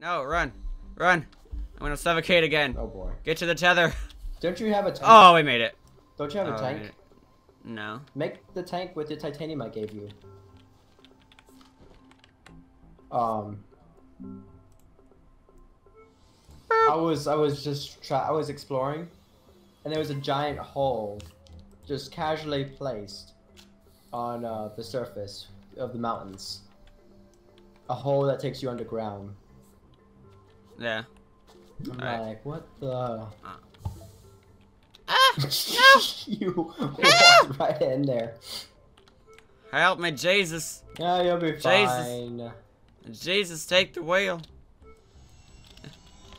No, run. Run. I'm gonna suffocate again. Oh boy. Get to the tether. Don't you have a tank? Oh, we made it. Don't you have a tank? No. Make the tank with the titanium I gave you. I was exploring, and there was a giant hole, just casually placed on the surface of the mountains. A hole that takes you underground. Yeah. I'm like, what the? Ah! No! You walked right in there. Help me, Jesus. Yeah, you'll be fine. Jesus, take the wheel.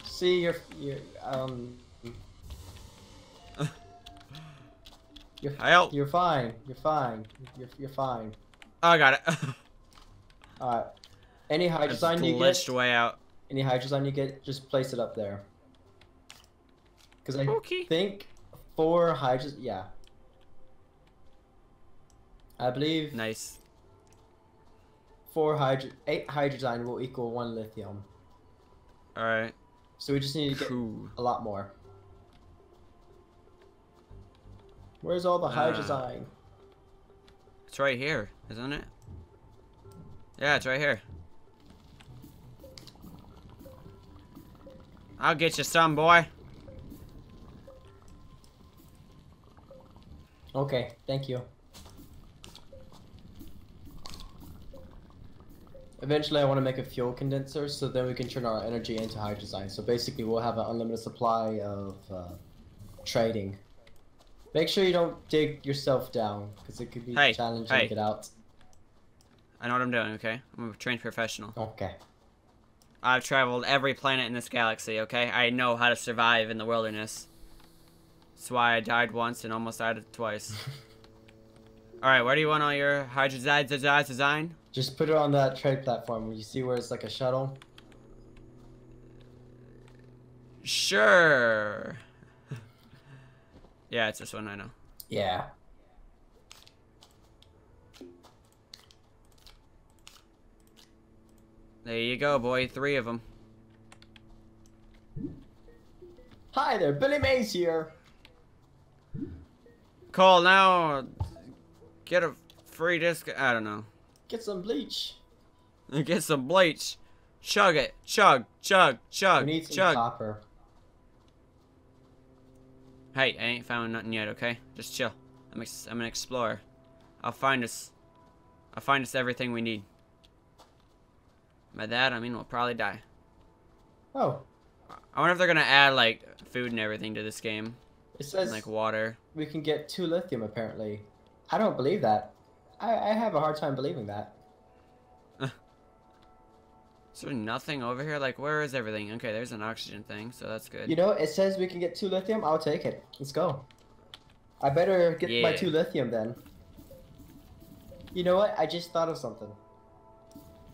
See, you're fine. You're fine. You're fine. Oh, I got it. Alright. Any hydrogen you get, just place it up there. Because I think 4 hydrogen, yeah. I believe. Nice. 8 hydrogen will equal 1 lithium. All right. So we just need to get a lot more. Where's all the hydrazine? It's right here, isn't it? Yeah, it's right here. I'll get you some, boy. Okay, thank you. Eventually I want to make a fuel condenser so then we can turn our energy into hydrazine. So basically we'll have an unlimited supply of trading. Make sure you don't dig yourself down because it could be challenging to get out. I know what I'm doing, okay? I'm a trained professional. Okay. I've traveled every planet in this galaxy, okay? I know how to survive in the wilderness. That's why I died once and almost died twice. Alright, where do you want all your hydrazine? Just put it on that trade platform. You see where it's like a shuttle? Sure. Yeah, it's this one, I know. Yeah. There you go, boy. 3 of them. Hi there, Billy Mays here. Call now. Get a free disc. I don't know. Get some bleach. Get some bleach. Chug it. Chug, chug, chug. We need some copper. Hey, I ain't found nothing yet, okay? Just chill. I'm an explorer. I'll find us everything we need. By that, I mean we'll probably die. Oh. I wonder if they're gonna add, like, food and everything to this game. It says... and, like, water. We can get 2 lithium, apparently. I don't believe that. I have a hard time believing that. Is there nothing over here? Like, where is everything? Okay, there's an oxygen thing, so that's good. You know, it says we can get 2 lithium. I'll take it. Let's go. I better get my 2 lithium then. You know what? I just thought of something.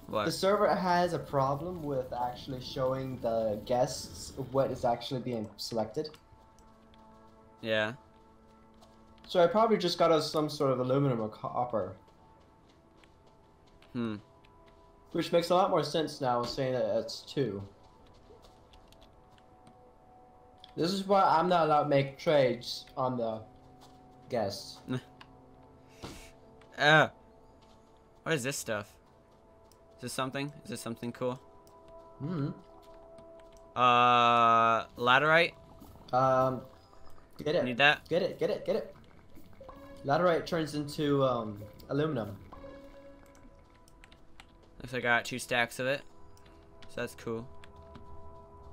What? The server has a problem with actually showing the guests what is actually being selected. Yeah. So I probably just got us some sort of aluminum or copper. Hmm. Which makes a lot more sense now, saying that it's 2. This is why I'm not allowed to make trades on the guests. What is this stuff? Is this something? Is this something cool? Hmm. Laterite? Get it. Need that? Get it, get it, get it. Laterite turns into aluminum. Looks like I got 2 stacks of it. So that's cool.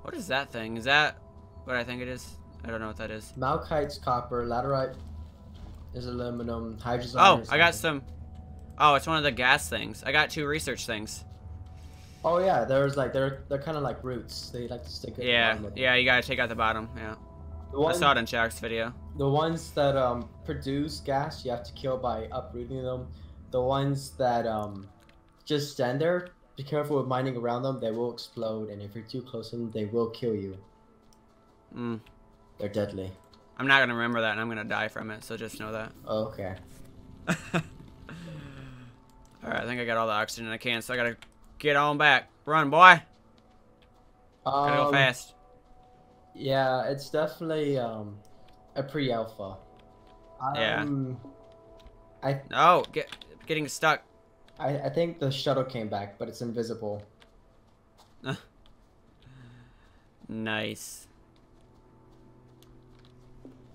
What is that thing? Is that what I think it is? I don't know what that is. Malachite's copper, laterite is aluminum, hydrazine. Oh, I got some. Oh, it's one of the gas things. I got 2 research things. Oh yeah, there's like they're kind of like roots. They like to stick it. Yeah, yeah, you gotta take out the bottom. Yeah. I saw it in Jack's video. The ones that produce gas, you have to kill by uprooting them. The ones that just stand there, be careful with mining around them. They will explode, and if you're too close to them, they will kill you. Mm. They're deadly. I'm not gonna remember that, and I'm gonna die from it. So just know that. Okay. All right, I think I got all the oxygen I can, so I gotta get on back. Run, boy. Gotta go fast. Yeah, it's definitely a pre-alpha. Yeah. Oh, getting stuck. I think the shuttle came back, but it's invisible. Nice.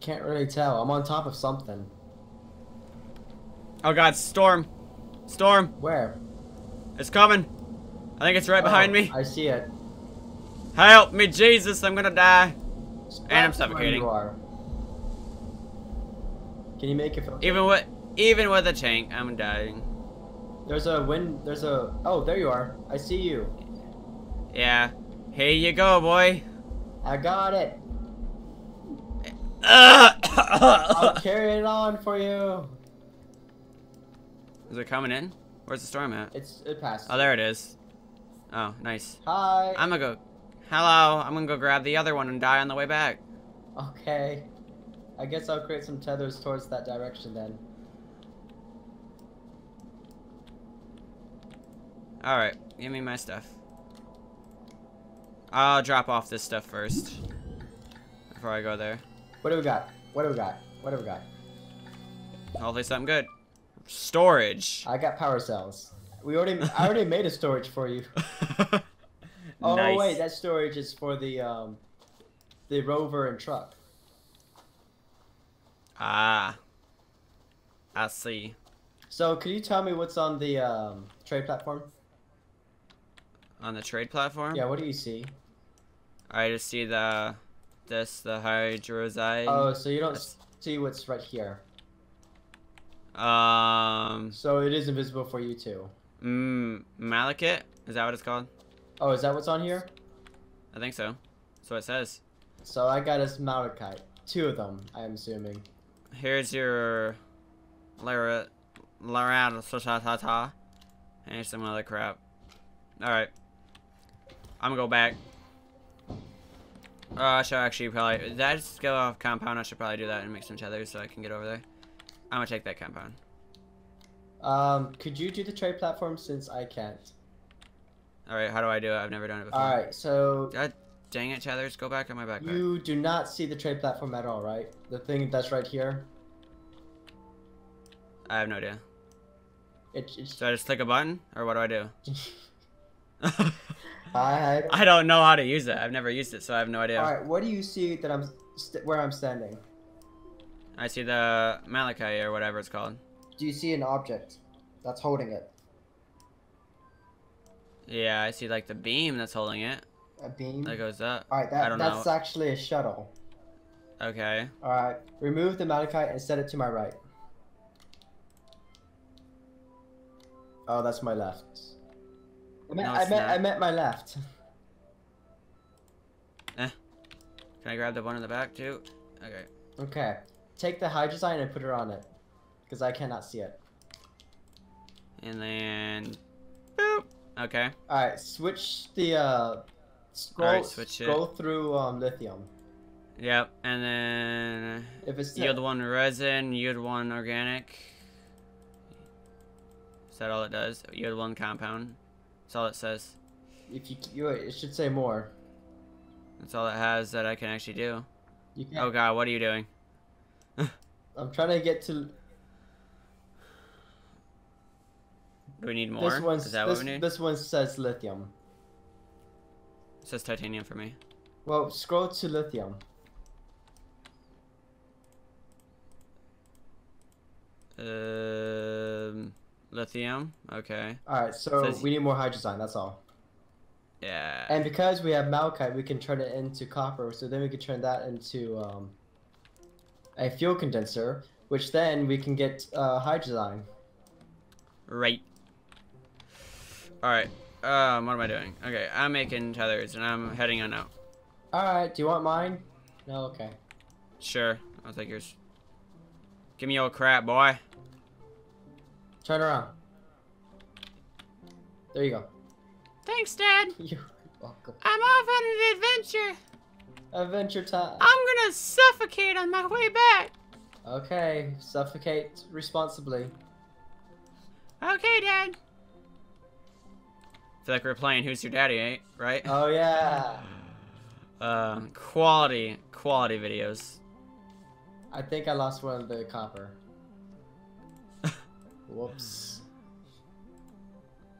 Can't really tell. I'm on top of something. Oh god, storm. Storm. Where? It's coming. I think it's right behind me. I see it. Help me, Jesus. I'm gonna die. And I'm suffocating. Can you make it? Even with a tank, I'm dying. There's a wind. There's a... Oh, there you are. I see you. Yeah. Here you go, boy. I got it. I'll carry it on for you. Is it coming in? Where's the storm at? It passed. Oh, there it is. Oh, nice. Hi. I'm gonna go... Hello. I'm gonna go grab the other one and die on the way back. Okay. I guess I'll create some tethers towards that direction then. Alright. Give me my stuff. I'll drop off this stuff first. Before I go there. What do we got? What do we got? What do we got? Hopefully something good. Storage. I got power cells. I already made a storage for you. Oh nice. Wait, that storage is for the rover and truck. Ah, I see. So, can you tell me what's on the trade platform? On the trade platform? Yeah. What do you see? I just see the hydrazine. Oh, so you don't see what's right here. So it is invisible for you too. Malachite? Is that what it's called? Oh, is that what's on here? I think so. That's what it says. So I got a malachite. Two of them, I'm assuming. Here's your... And here's some other crap. Alright. I'm gonna go back. I should actually probably... Did I just go off compound? I should probably do that and make some tethers so I can get over there. I'm gonna take that compound. Could you do the trade platform since I can't? Alright, how do I do it? I've never done it before. Alright, so... God dang it, tethers. Go back on my backpack. You do not see the trade platform at all, right? The thing that's right here? I have no idea. So I just click a button? Or what do I do? I don't know how to use it. I've never used it, so I have no idea. Alright, what do you see that where I'm standing? I see the malachite or whatever it's called. Do you see an object that's holding it? Yeah, I see like the beam that's holding it. A beam? That goes up. Alright, that's actually a shuttle. Okay. Alright, remove the malachite and set it to my right. Oh, that's my left. I meant my left. Eh. Can I grab the one in the back too? Okay. Okay. Take the hydrazine and put it on it. Because I cannot see it. And then... Boop! Okay. Alright, switch the, scroll through, lithium. Yep, and then... If it's yield one resin, yield one organic. Is that all it does? Yield one compound. That's all it says. If you... It should say more. That's all it has that I can actually do. You can't. Oh god, what are you doing? I'm trying to get to... Do we need more? Is that what we need? This one says lithium. It says titanium for me. Well, scroll to lithium. Lithium? Okay. Alright, so we need more hydrazine, that's all. Yeah. And because we have malachite, we can turn it into copper, so then we can turn that into a fuel condenser, which then we can get hydrazine. Right. Alright, what am I doing? Okay, I'm making tethers and I'm heading on out. Alright, do you want mine? No, okay. Sure, I'll take yours. Give me your crap, boy. Turn around. There you go. Thanks, Dad. You're welcome. I'm off on an adventure. Adventure time. I'm gonna suffocate on my way back. Okay, suffocate responsibly. Okay, Dad. I feel like we're playing Who's Your Daddy, right? Oh, yeah. Quality videos. I think I lost one of the copper. Whoops.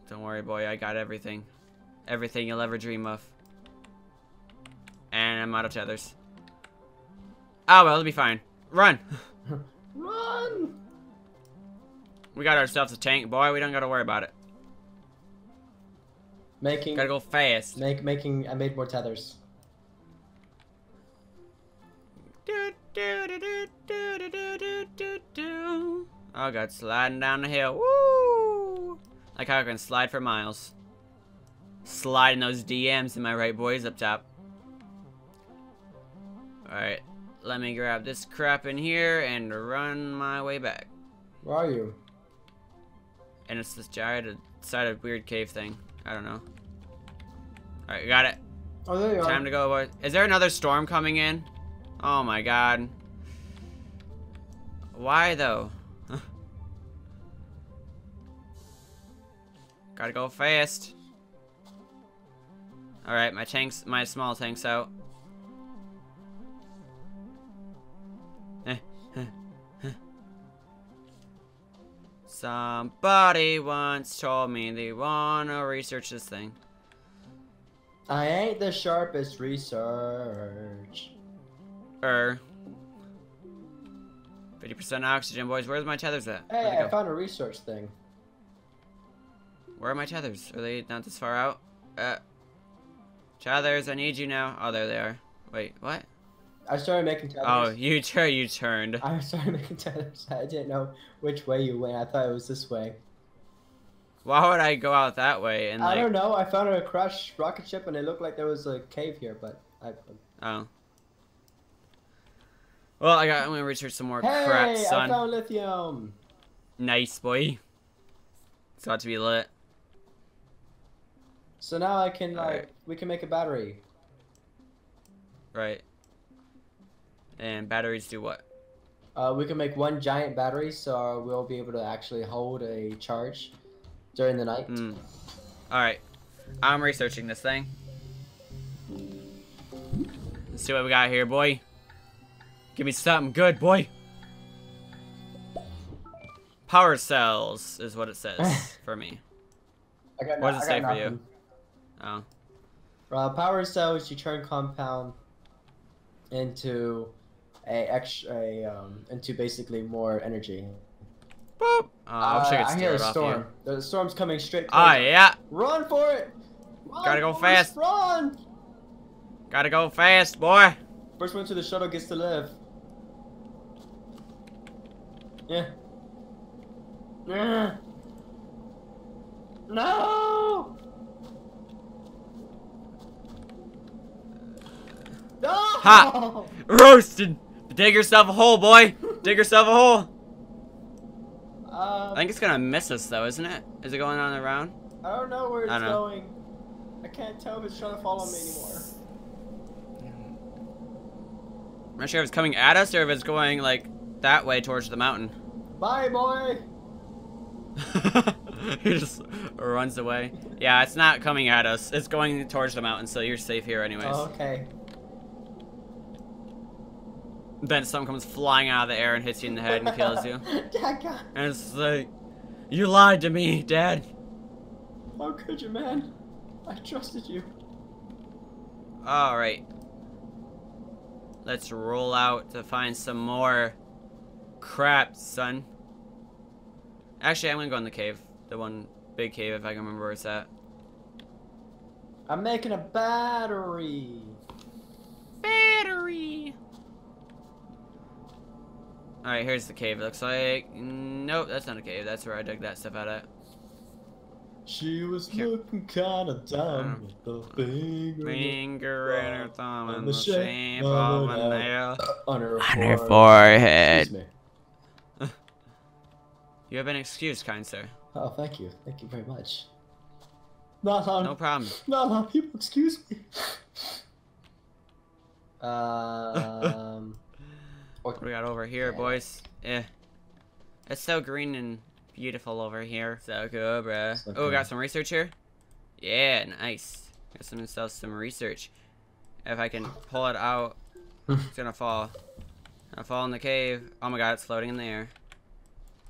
Don't worry, boy. I got everything. Everything you'll ever dream of. And I'm out of tethers. Oh, well, it'll be fine. Run! Run! We got ourselves a tank, boy. We don't gotta worry about it. Gotta go fast. I made more tethers. Oh god, sliding down the hill. Woo! Like how I can slide for miles. Sliding those DMs, am I right, boys? Up top. Alright, let me grab this crap in here and run my way back. Where are you? And it's this giant side of weird cave thing. I don't know. Alright, got it. Oh, there you are. Time to go, boys. Is there another storm coming in? Oh my god. Why though? Gotta go fast. Alright, my small tank's out. Somebody once told me they wanna research this thing. I ain't the sharpest research. 50% oxygen, boys. Where's my tethers at? Hey, I found a research thing. Where are my tethers? Are they not this far out? Tethers, I need you now. Oh, there they are. Wait, what? I started making tethers. Oh, you turned. I started making tethers. I didn't know which way you went. I thought it was this way. Why would I go out that way? And I don't know. I found a crashed rocket ship, and it looked like there was a cave here, but I... Oh. Well, I'm gonna research some more crap, son. I found lithium. Nice, boy. It's about to be lit. So now I can, we can make a battery. Right. And batteries do what? We can make one giant battery, so we'll be able to actually hold a charge during the night. Mm. All right. I'm researching this thing. Let's see what we got here, boy. Give me something good, boy. Power cells is what it says for me. What does it say for you? Oh. Power cells, you turn compound into basically more energy. Boop. I hear a storm. The storm's coming straight. Oh yeah. Run for it. Run, gotta go fast. Run. Gotta go fast, boy. First one to the shuttle gets to live. Yeah. Yeah. No! No! Ha! Roasted! Dig yourself a hole, boy! Dig yourself a hole! I think it's gonna miss us, though, isn't it? Is it going on around? I don't know where it's going. I can't tell if it's trying to follow me anymore. I'm not sure if it's coming at us or if it's going, like, that way towards the mountain. Bye, boy! He just runs away. Yeah, it's not coming at us. It's going towards the mountain, so you're safe here anyways. Oh, okay. Then something comes flying out of the air and hits you in the head and kills you. And it's like, you lied to me, Dad. How could you, man? I trusted you. Alright. Let's roll out to find some more crap, son. Actually, I'm gonna go in the cave. The one big cave, if I can remember where it's at. I'm making a battery. Battery! Alright, here's the cave, it looks like. Nope, that's not a cave. That's where I dug that stuff out at. She was looking kind of dumb with the finger in her thumb and the shape of a nail on her forehead. You have an excuse, kind sir. Oh, thank you. Thank you very much. No problem. Not a lot of people excuse me. What do we got over here, boys? Yeah. It's so green and beautiful over here. So cool, bruh. So cool. Oh, we got some research here? Yeah, nice. Got some research. If I can pull it out, it's gonna fall. I'll fall in the cave. Oh my god, it's floating in the air.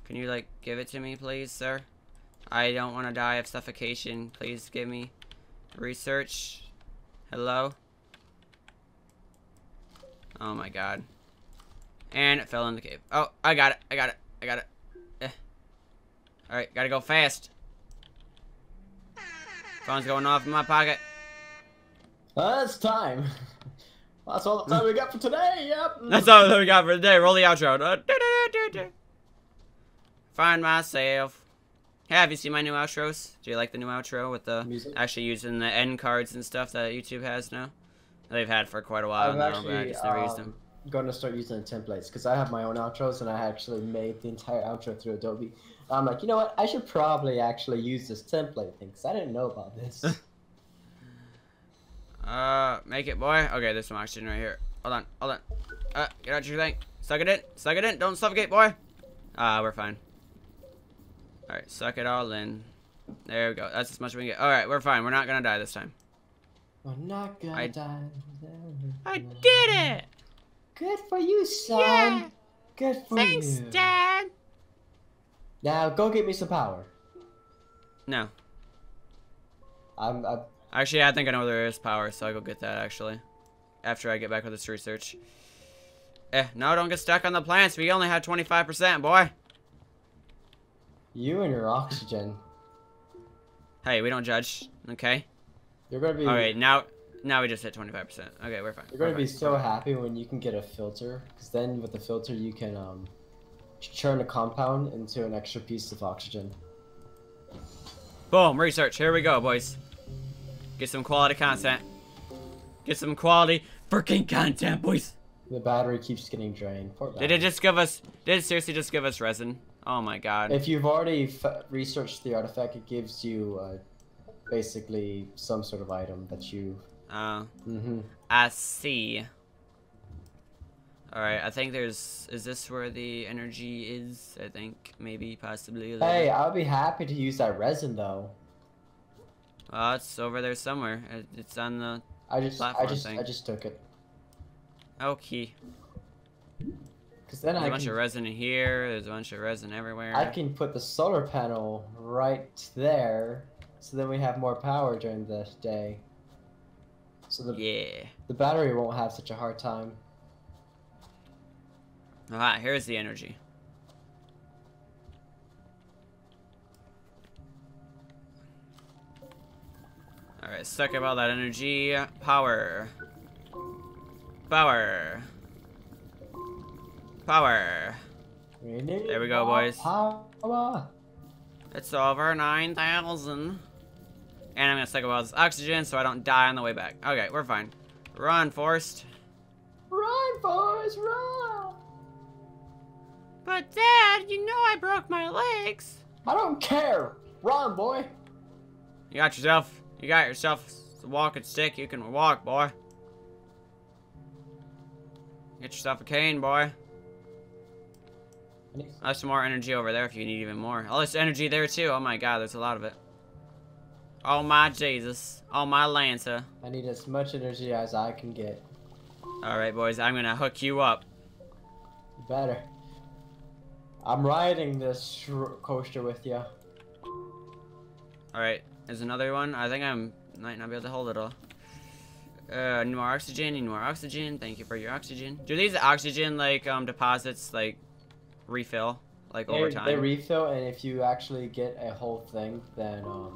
Can you, like, give it to me, please, sir? I don't want to die of suffocation. Please give me research. Hello? Oh my god. And it fell in the cave. Oh, I got it. I got it. I got it. Alright, gotta go fast. Phone's going off in my pocket. That's time. That's all the time we got for today. Yep. That's all that we got for today. Roll the outro. Find myself. Hey, have you seen my new outros? Do you like the new outro with the music? Actually using the end cards and stuff that YouTube has now? They've had for quite a while now, but I just never used them. I'm going to start using the templates because I have my own outros and I actually made the entire outro through Adobe. I'm like, you know what? I should probably actually use this template thing because I didn't know about this. Make it, boy. Okay, there's some oxygen right here. Hold on, hold on. Get out your thing. Suck it in. Suck it in. Don't suffocate, boy. We're fine. Alright, suck it all in. There we go. That's as much as we can get. Alright, we're fine. We're not gonna die this time. We're not gonna die. I did it! Good for you, son. Yeah. Good for you. Thanks, Dad. Now, go get me some power. No. I'm actually, I think I know there is power, so I'll go get that, actually. After I get back with this research. No, don't get stuck on the plants. We only have 25%, boy. You and your oxygen. Hey, we don't judge, okay? You're gonna be... Alright, now we just hit 25%. Okay, we're fine. You're gonna be so happy when you can get a filter, because then with the filter you can, churn a compound into an extra piece of oxygen. Boom, research. Here we go, boys. Get some quality content. Get some quality freaking content, boys. The battery keeps getting drained. Poor battery. Did it just give us? Did it seriously just give us resin? Oh my god. If you've already researched the artifact, it gives you basically some sort of item that you. I see. All right, I think there's. Is this where the energy is? I think maybe possibly. Hey, I'll be happy to use that resin though. It's over there somewhere. It's on the platform thing. I just took it. Okay. Cause then there's a bunch of resin in here. There's a bunch of resin everywhere. I can put the solar panel right there, so then we have more power during the day. So the battery won't have such a hard time. Ah, here's the energy. Alright, suck up all that energy. Power. Power. Power. There we go, boys. It's over 9,000. And I'm gonna suck up all this oxygen so I don't die on the way back. Okay, we're fine. Run, Forrest. Run, Forrest, run! But, Dad, you know I broke my legs. I don't care. Run, boy. You got yourself. You got yourself a walking stick. You can walk, boy. Get yourself a cane, boy. There's some more energy over there if you need even more. Oh, there's energy there, too. Oh, my God. There's a lot of it. Oh, my Jesus. Oh, my Lanta. I need as much energy as I can get. All right, boys. I'm going to hook you up. You better. I'm riding this coaster with you. All right. There's another one. I think I might not be able to hold it all. Need more oxygen. Need more oxygen. Thank you for your oxygen. Do these oxygen like deposits like refill like over time? They refill, and if you actually get a whole thing, then All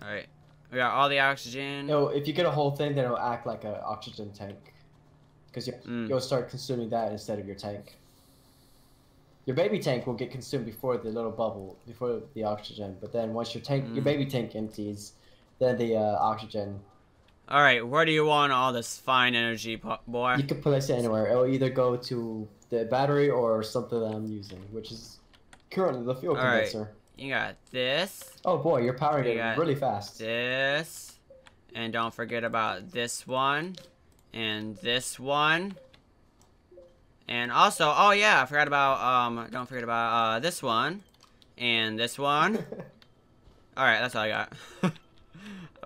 right, we got all the oxygen. No, if you get a whole thing, then it'll act like an oxygen tank, because you'll start consuming that instead of your tank. Your baby tank will get consumed before the little bubble, before the oxygen. But then once your tank, your baby tank empties, then the oxygen. All right, where do you want all this fine energy, boy? You can place it anywhere. It'll either go to the battery or something that I'm using, which is currently the fuel condenser. Right. You got this. Oh boy, you're powering it really fast. This, and don't forget about this one, and this one. And also, oh yeah, I forgot about, don't forget about, this one. And this one. Alright, that's all I got.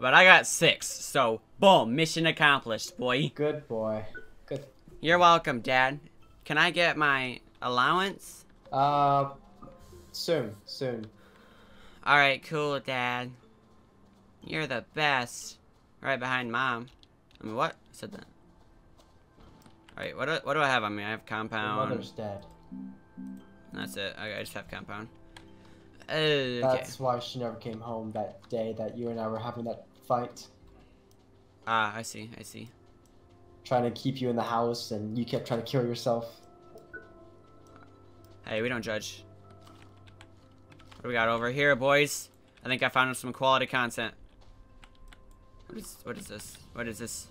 But I got 6, so boom, mission accomplished, boy. Good boy. Good. You're welcome, Dad. Can I get my allowance? Soon, soon. Alright, cool, Dad. You're the best. Right behind Mom. I mean, what? I said that. Alright, what do I have on me? I have compound. Your mother's dead. That's it. Okay, I just have compound. Okay. That's why she never came home that day that you and I were having that fight. Ah, I see, I see. Trying to keep you in the house and you kept trying to kill yourself. Hey, we don't judge. What do we got over here, boys? I think I found some quality content. What is this? What is this?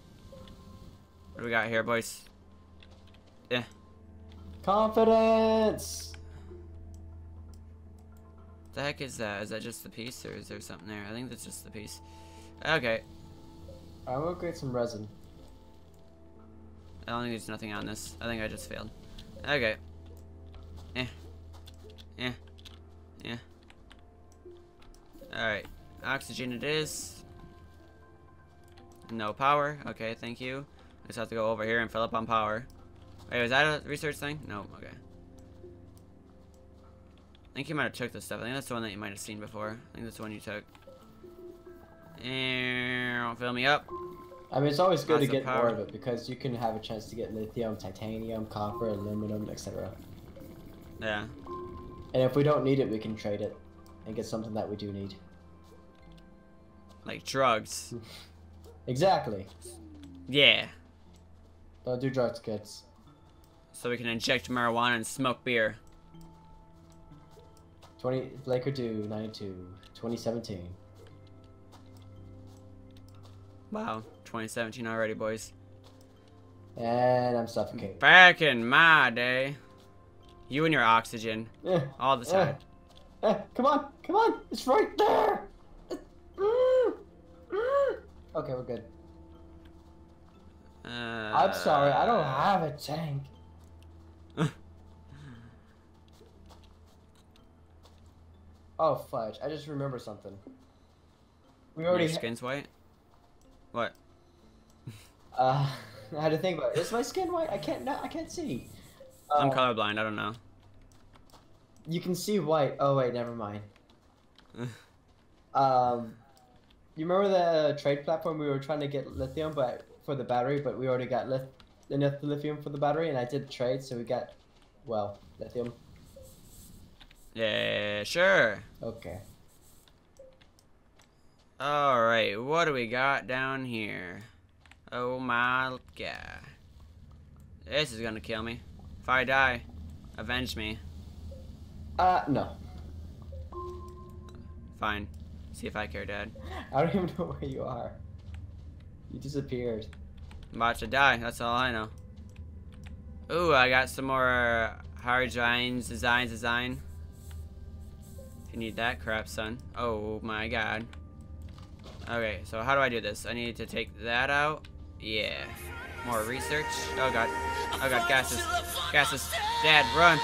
What do we got here, boys? Yeah. Confidence! What the heck is that? Is that just the piece or is there something there? I think that's just the piece. Okay. I'm gonna get some resin. I don't think there's nothing on this. I think I just failed. Okay. Eh. Eh. Eh. Alright. Oxygen it is. No power. Okay, thank you. I just have to go over here and fill up on power. Wait, was that a research thing? No, okay. I think you might have took this stuff. I think that's the one that you might have seen before. I think that's the one you took. And fill me up. I mean, it's always good to get more of it because you can have a chance to get lithium, titanium, copper, aluminum, etc. Yeah. And if we don't need it, we can trade it and get something that we do need. Like drugs. Exactly. Yeah. Don't do drugs, kids. So we can inject marijuana and smoke beer. BlakerDoo92, 2017. Wow, 2017 already, boys. And I'm suffocating. Back in my day, you and your oxygen, all the time. Come on, come on, it's right there. Okay, we're good. I'm sorry, I don't have a tank. Oh fudge, I just remember something. We already Your skin's white? What? I had to think about it. Is my skin white? I can't see. I'm colorblind, I don't know. You can see white. Oh wait, never mind. You remember the trade platform we were trying to get lithium but for the battery, but we already got enough lithium for the battery and I did trade, so we got, well, lithium. Yeah, sure. Okay. Alright, what do we got down here? Oh my god. This is gonna kill me. If I die, avenge me. No. Fine. See if I care, Dad. I don't even know where you are. You disappeared. I'm about to die, that's all I know. Ooh, I got some more hydrines, design. If you need that crap, son. Oh my god. Okay, so how do I do this? I need to take that out. Yeah. More research. Oh god. Oh god, gases. Gases. Dad, run.